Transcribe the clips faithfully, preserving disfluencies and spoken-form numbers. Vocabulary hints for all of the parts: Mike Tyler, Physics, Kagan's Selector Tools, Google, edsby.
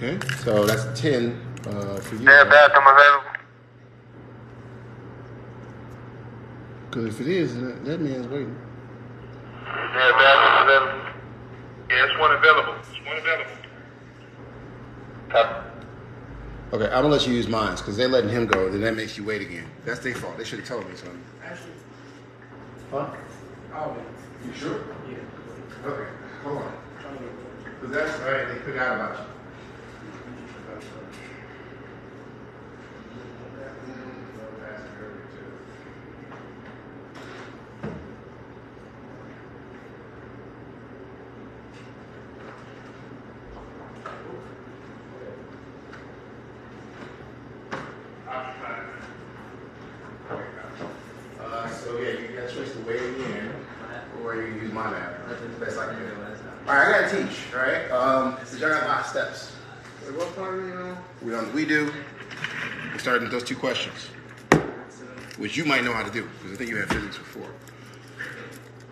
Okay, so that's ten uh, for you. Is there a bathroom available? Because if it is, that man's waiting. Is there a bathroom available? Yeah, it's one available. It's one available. Top. Okay, I'm gonna let you use mine because they're letting him go. Then that makes you wait again. That's their fault. They should have told me something. Actually, huh? I'll wait. You sure? Yeah. Okay, hold on. Because that's all right. They forgot about you. Those two questions, which you might know how to do because I think you had physics before.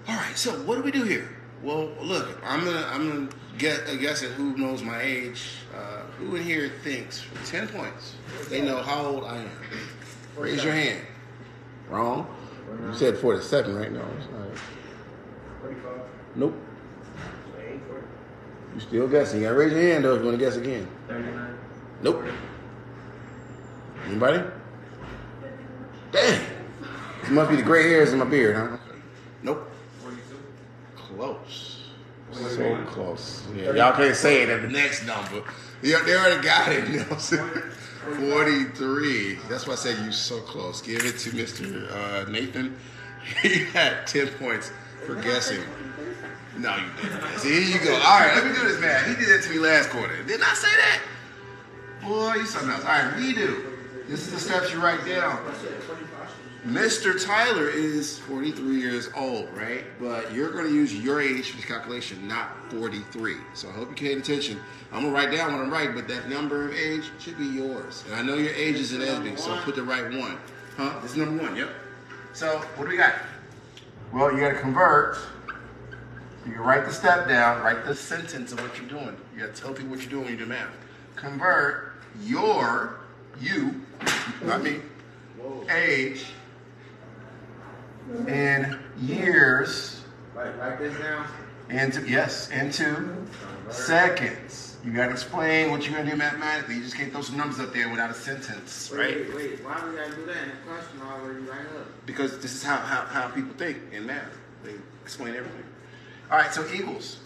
All right, so what do we do here? Well, look, I'm gonna I'm gonna get a guess at who knows my age. Uh, who in here thinks for ten points they know how old I am? Raise your hand. Wrong. You said forty-seven, right? No. forty-five. Nope. You still guessing? You gotta raise your hand though if you want to guess again. thirty-nine. Nope. Anybody? Dang. It must be the gray hairs in my beard, huh? Nope. Close. So close. Yeah, y'all can't say it at the next number. Yeah, they already got it. You know what I'm saying? forty-three. That's why I said you so close. Give it to Mister Uh, Nathan. He had ten points for guessing. No, you didn't. See, here you go. All right, let me do this, man. He did that to me last quarter. Didn't I say that? Boy, you something else. All right, we do. This is the steps you write down. Mister Tyler is forty-three years old, right? But you're going to use your age for this calculation, not forty-three. So I hope you're paying attention. I'm going to write down what I'm writing, but that number of age should be yours. And I know your age is an edsby, so put the right one. Huh? This is number one, yep. So what do we got? Well, you got to convert. You can write the step down, write the sentence of what you're doing. You got to tell people what you're doing when you do math. Convert your, you, not me, age in years. Like, like this now? Into, yes, into seconds. You got to explain what you're going to do mathematically. You just can't throw some numbers up there without a sentence, wait, right? Wait, wait, why do we got to do that in the question already right up? Because this is how, how, how people think in math. They explain everything. All right, so equals.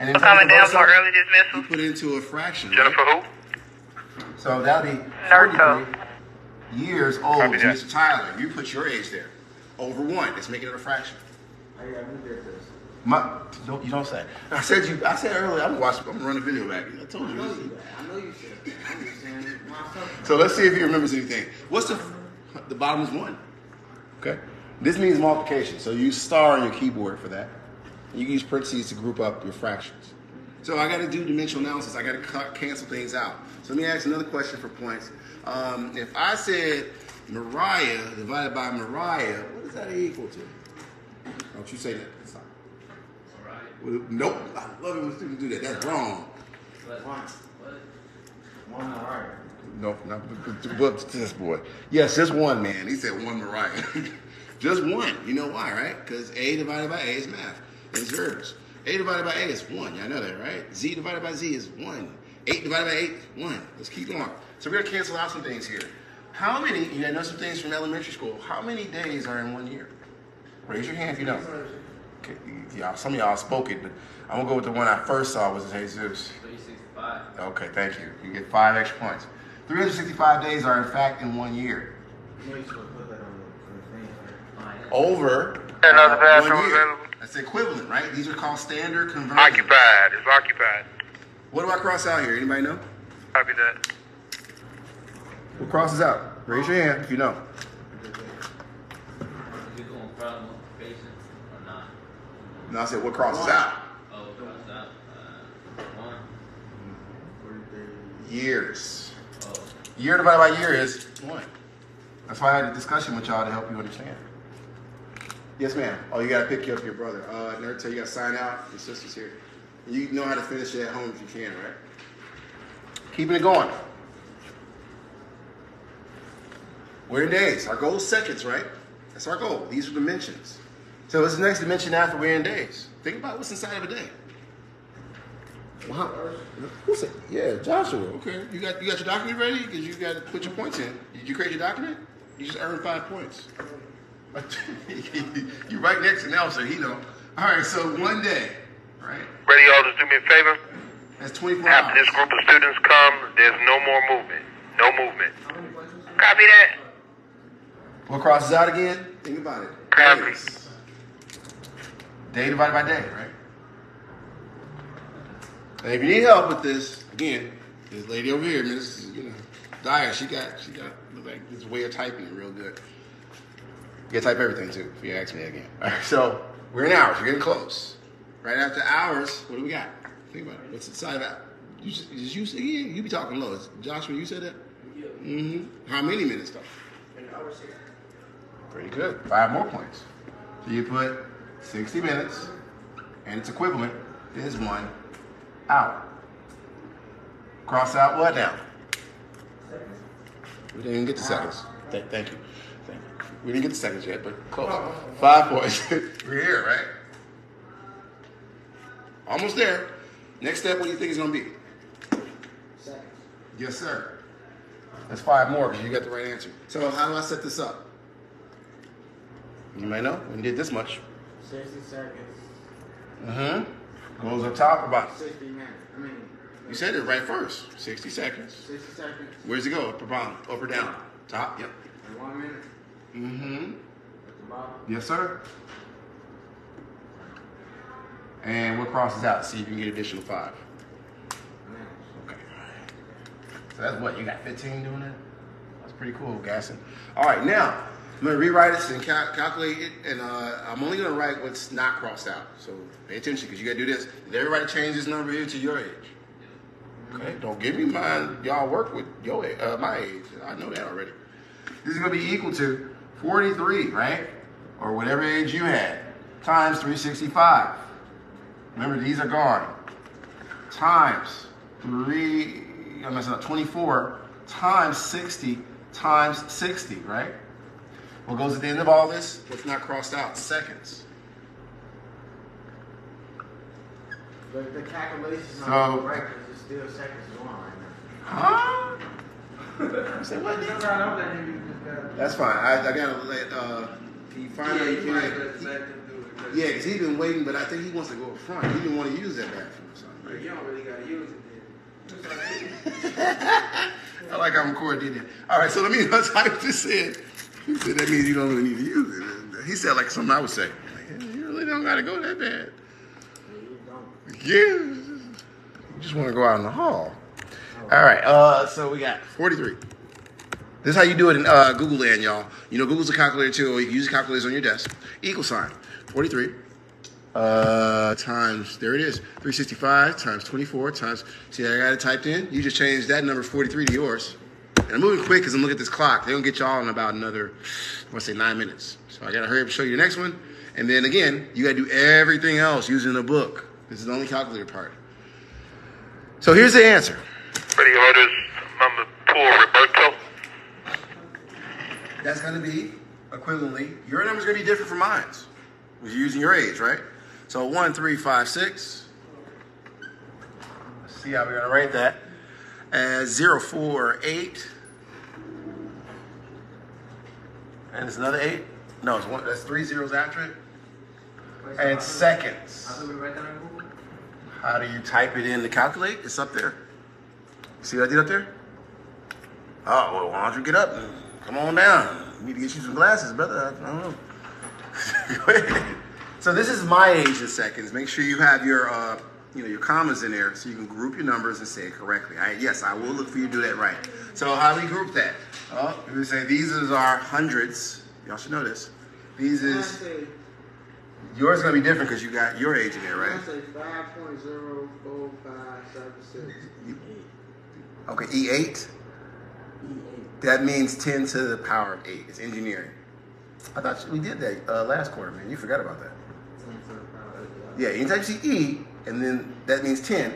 I'm coming down for early dismissal. Put into a fraction. Jennifer, right? Who? So that'll be forty-three years old, Mister Tyler. You put your age there. Over one. Let's make it a fraction. I got new there first. My, don't, you don't say. I said you. I said earlier. I'm watching. I'm running a video back. I told you. I know you, I know you said. I'm just saying myself. So let's see if he remembers anything. What's the the bottom is one? Okay. This means multiplication. So you star on your keyboard for that. You can use parentheses to group up your fractions. So I got to do dimensional analysis. I got to cut, cancel things out. So let me ask another question for points. Um, if I said Mariah divided by Mariah, what is that equal to? Don't you say that. That's not. Right. Nope. I love it when students do that. That's wrong. What? One Mariah. Nope. Not but this boy. Yes, just one, man. He said one Mariah. Just one. You know why, right? Because A divided by A is math. It's verbs. A divided by A is one. Y'all know that, right? Z divided by Z is one. eight divided by eight is one. Let's keep going. So we're going to cancel out some things here. How many, you know some things from elementary school, how many days are in one year? Raise your hand if you don't. Okay, y'all, some of y'all spoke it, but I'm going to go with the one I first saw was Jesus. three sixty-five. Okay, thank you. You get five extra points. three hundred sixty-five days are in fact in one year. Over another bathroom available. That's equivalent, right? These are called standard conversions. Occupied. It's occupied. What do I cross out here? Anybody know? Copy that. What crosses out? Raise your hand if you know. Is it going product multiplication or not? No, I said what crosses one. Out? Oh, what crosses out? Uh, one. Years. Oh. Year divided by year is one. That's why I had a discussion with y'all to help you understand. Yes, ma'am. Oh, you got to pick you up your brother. Uh, Nertel, you got to sign out. Your sister's here. You know how to finish it at home if you can, right? Keeping it going. We're in days. Our goal is seconds, right? That's our goal. These are dimensions. So what's the next dimension after we're in days? Think about what's inside of a day. Wow. Who's it? Yeah, Joshua. Okay. You got you got your document ready? Because you got to put your points in. Did you create your document? You just earned five points. You're right next to Nelson. He know. All right, so one day, right? Ready, y'all, just do me a favor. That's twenty-four hours. After this group of students come, there's no more movement. No movement. Copy that. What crosses out again? Think about it. Copy. Days. Day divided by day, right? And if you need help with this, again, this lady over here, Miss you know, Dyer, she got she got like this way of typing it real good. You gotta type everything too, if you ask me again. All right, so we're in hours, we're getting close. Right after hours, what do we got? Think about it. What's inside of that? You just you again, you be talking low. Joshua, you said that? Yeah. Mm-hmm. How many minutes though? An hour six. Pretty good. Five more points. So you put sixty minutes, and its equivalent is one. Out. Cross out what now? Seconds. We didn't get the seconds. Th thank you. Thank you. We didn't get the seconds yet, but close. Oh. Five points. We're here, right? Almost there. Next step, what do you think is going to be? Seconds. Yes, sir. That's five more because you got the right answer. So how do I set this up? You might know. We did this much. sixty seconds. Uh-huh. Goes up top about sixty minutes. I mean, you said it right first. Sixty seconds. Sixty seconds. Where's it go? Up or down? Up or down? Top. Yep. And one minute. Mm-hmm. At the bottom. Yes, sir. And what crosses out? See if you can get an additional five. Minutes. Okay. So that's what you got. Fifteen doing that. That's pretty cool, Gasson. All right, now I'm gonna rewrite this and cal calculate it, and uh, I'm only gonna write what's not crossed out. So pay attention, because you gotta do this. Did everybody change this number here to your age? Okay, don't give me mine. Y'all work with your age, uh, my age. I know that already. This is gonna be equal to forty-three, right? Or whatever age you had, times three sixty-five. Remember, these are gone. Times three, I'm messing up, twenty-four, times sixty, times sixty, right? What goes at the end of all this? What's not crossed out? Seconds. But the calculation's not so, correct because it's still seconds going right now. Huh? What? That's fine. I, I gotta let uh, he finally yeah, he might let he, let them do it. Cause yeah, because he's been waiting, but I think he wants to go up front. He didn't want to use that bathroom or something. Right? You don't really gotta use it then. I like how I'm coordinated. All right, so let me type this in. He said, that means you don't really need to use it. He said, like something I would say. Like, you really don't got to go that bad. Yeah. You just want to go out in the hall. All right. Uh, so we got forty-three. This is how you do it in uh, Google land, y'all. You know, Google's a calculator, too. Or you can use the calculators on your desk. Equal sign. forty-three uh, times, there it is, three sixty-five times twenty-four times, see, I got it typed in. You just changed that number forty-three to yours. And I'm moving quick because I'm looking at this clock. They're going to get y'all in about another, I want to say, nine minutes. So I got to hurry up and show you the next one. And then again, you got to do everything else using a book. This is the only calculator part. So here's the answer. Ready orders, number four, Roberto. That's going to be equivalently. Your number's going to be different from mine's. You're using your age, right? So one, three, five, six. Let's see how we're going to write that. As zero, four, eight. And it's another eight? No, it's one. That's three zeros after it. And seconds. How do you type it in to calculate? It's up there. See what I did up there? Oh, well, why don't you get up and come on down? You need to get you some glasses, brother. I don't know. Go ahead. So this is my age in seconds. Make sure you have your, uh, you know, your commas in there so you can group your numbers and say it correctly. I, yes, I will look for you to do that right. So how do we group that? Oh, we say these is our hundreds. Y'all should know this. These is yours is gonna be different because you got your age in there, right? I say five point zero four five seven six. Okay, E eight. That means ten to the power of eight. It's engineering. I thought we did that uh, last quarter, man. You forgot about that. Yeah, anytime you see E, and then that means ten,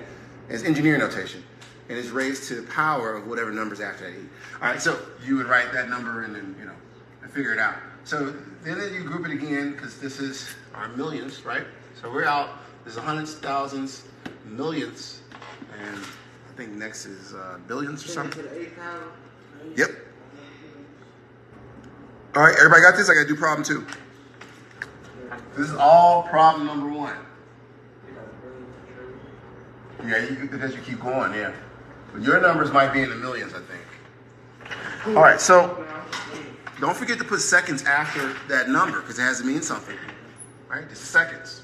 is engineering notation. and it's raised to the power of whatever number's after that E. All right, so you would write that number and then, you know, and figure it out. So then you group it again, because this is our millions, right? So we're out, there's hundreds, thousands, millions, and I think next is uh, billions or something. Yep. All right, everybody got this? I gotta do problem two. This is all problem number one. Yeah, you, because you keep going, yeah. But your numbers might be in the millions, I think. All right, so don't forget to put seconds after that number because it has to mean something, right? This is seconds.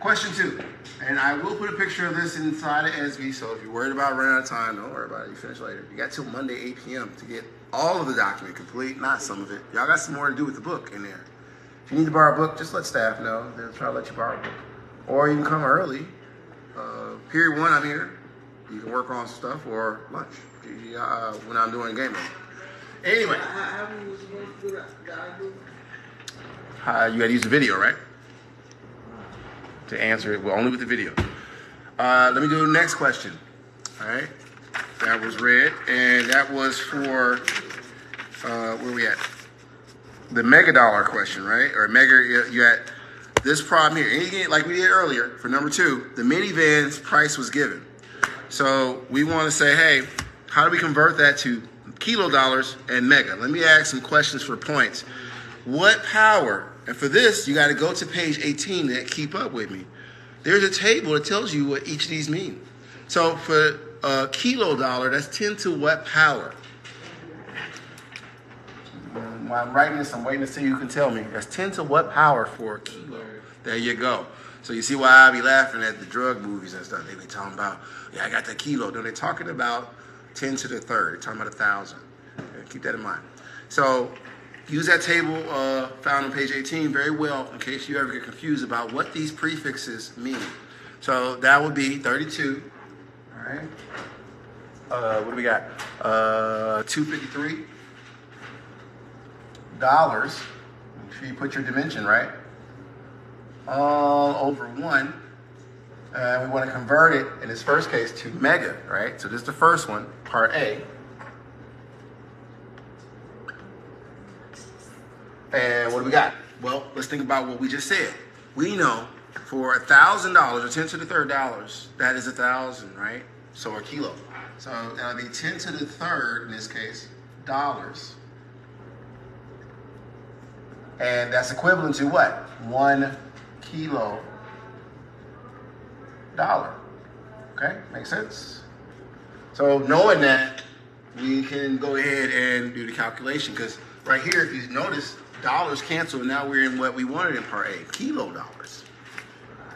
Question two, and I will put a picture of this inside of edsby, so if you're worried about running out of time, don't worry about it, you finish later. You got till Monday, eight p m to get all of the document complete, not some of it. Y'all got some more to do with the book in there. If you need to borrow a book, just let staff know. They'll try to let you borrow a book. Or you can come early. Uh, period one, I'm here. You can work on stuff or lunch uh, when I'm doing game work. Anyway. Uh, you got to use the video, right? To answer it, well, only with the video. Uh, let me do the next question. All right. That was red. And that was for, uh, where are we at? The mega dollar question, right? Or mega, you had this problem here. Again, like we did earlier, for number two, the minivan's price was given. So we want to say, hey, how do we convert that to kilo dollars and mega? Let me ask some questions for points. What power? And for this, you got to go to page eighteen to keep up with me. There's a table that tells you what each of these mean. So for a kilo dollar, that's ten to what power? When I'm writing this, I'm waiting to see who can tell me. That's ten to what power for a kilo? There you go. So you see why I be laughing at the drug movies and stuff. They be talking about, yeah, I got that kilo. No, they're talking about ten to the third. They're talking about a thousand. Keep that in mind. So use that table uh, found on page eighteen very well in case you ever get confused about what these prefixes mean. So that would be thirty-two. All right. Uh, what do we got? Uh, two fifty-three. Dollars, make sure you put your dimension right, all over one, and uh, we want to convert it in this first case to mega, right? So this is the first one, part A, and what do we got? Well, let's think about what we just said. We know for a thousand dollars or ten to the third dollars, that is a thousand, right? So a kilo, so that'll be ten to the third in this case dollars. And that's equivalent to what? One kilo dollar. Okay, makes sense? So knowing that, we can go ahead and do the calculation because right here, if you notice, dollars cancel and now we're in what we wanted in part A, kilo dollars.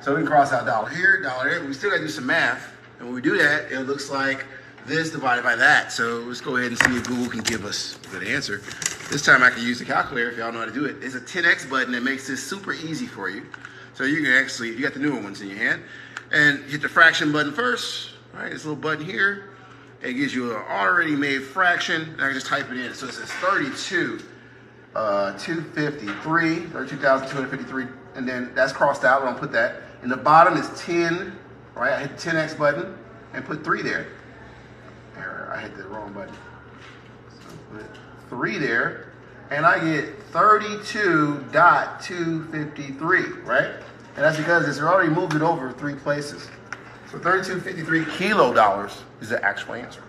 So we can cross out dollar here, dollar there. We still got to do some math. And when we do that, it looks like this divided by that. So let's go ahead and see if Google can give us a good answer. This time I can use the calculator if y'all know how to do it. There's a ten X button that makes this super easy for you. So you can actually, you got the newer ones in your hand, and hit the fraction button first, all right? This little button here, it gives you an already made fraction, and I can just type it in. So it says thirty-two, uh, two fifty-three, thirty-two thousand two hundred fifty-three, and then that's crossed out, we're gonna put that. And the bottom is ten, right? I hit the ten X button and put three there. Error, I hit the wrong button. So put three there, and I get thirty-two point two five three, right? And that's because it's already moved it over three places. So thirty-two point five three kilo dollars is the actual answer.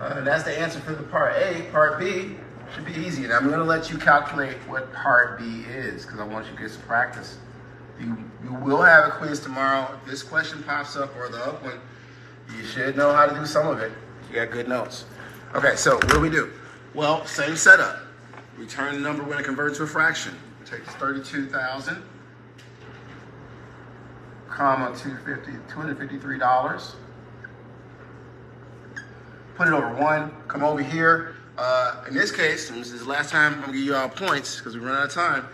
Uh, that's the answer for the part A. Part B should be easy, and I'm going to let you calculate what part B is because I want you to get some practice. You, you will have a quiz tomorrow. If this question pops up or the up one, you should know how to do some of it. You got good notes. Okay, so what do we do? Well, same setup. We turn the number when it converts to a fraction. Take thirty-two thousand, comma two hundred fifty-three dollars. Put it over one, come over here. Uh, in this case, and this is the last time I'm gonna give you all points because we run out of time.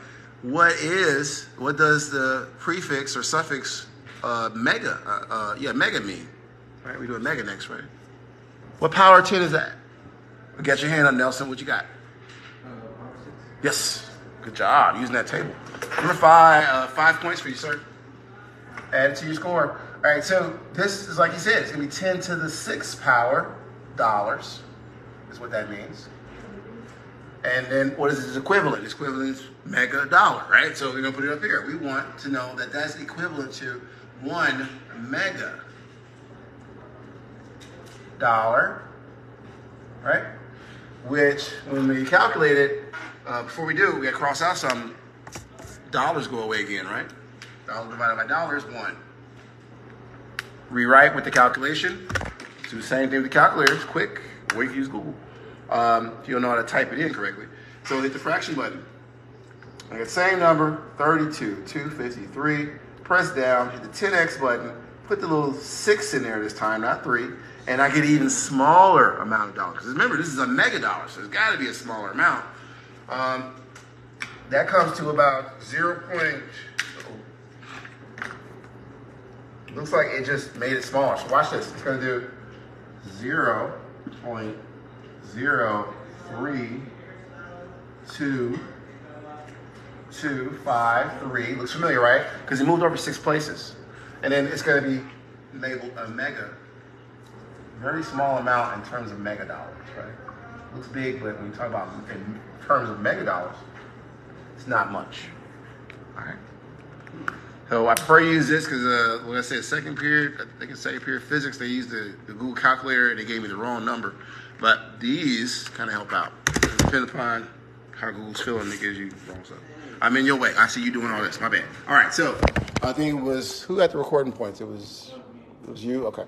what is, what does the prefix or suffix uh, mega, uh, uh, yeah, mega mean? All right, we do a mega next, right? What power ten is that? Get your hand up, Nelson. What you got? Uh, power six. Yes. Good job using that table. Number five, uh, five points for you, sir. Add it to your score. All right, so this is like he said, it's gonna be ten to the sixth power dollars, is what that means. And then what is its equivalent? Its equivalent is mega dollar, right? So we're gonna put it up here. We want to know that that's equivalent to one mega dollar, right? Which when we calculate it, uh, before we do, we gotta cross out some dollars go away again, right? Dollar divided by dollar is one. Rewrite with the calculation. Do the same thing with the calculator. It's quick. Or you can use Google. Um, if you don't know how to type it in correctly. So hit the fraction button. I got same number, thirty-two, two fifty-three. Press down, hit the ten X button, put the little six in there this time, not three, and I get an even smaller amount of dollars. Because remember, this is a mega dollar, so there's got to be a smaller amount. Um, that comes to about zero point. Looks like it just made it smaller. So watch this. It's going to do zero point zero three two two five three. Looks familiar, right? Because it moved over six places. And then it's going to be labeled a mega. Very small amount in terms of mega dollars, right? Looks big, but when you talk about in terms of mega dollars, it's not much. All right. So I prefer you use this because uh, when I say second period, I think it's second period physics, they used the, the Google calculator and they gave me the wrong number. But these kind of help out. It depends upon how Google's feeling, it gives you wrong stuff. I'm in your way. I see you doing all this. My bad. All right. So I think it was, who got the recording points? It was, it was you? Okay.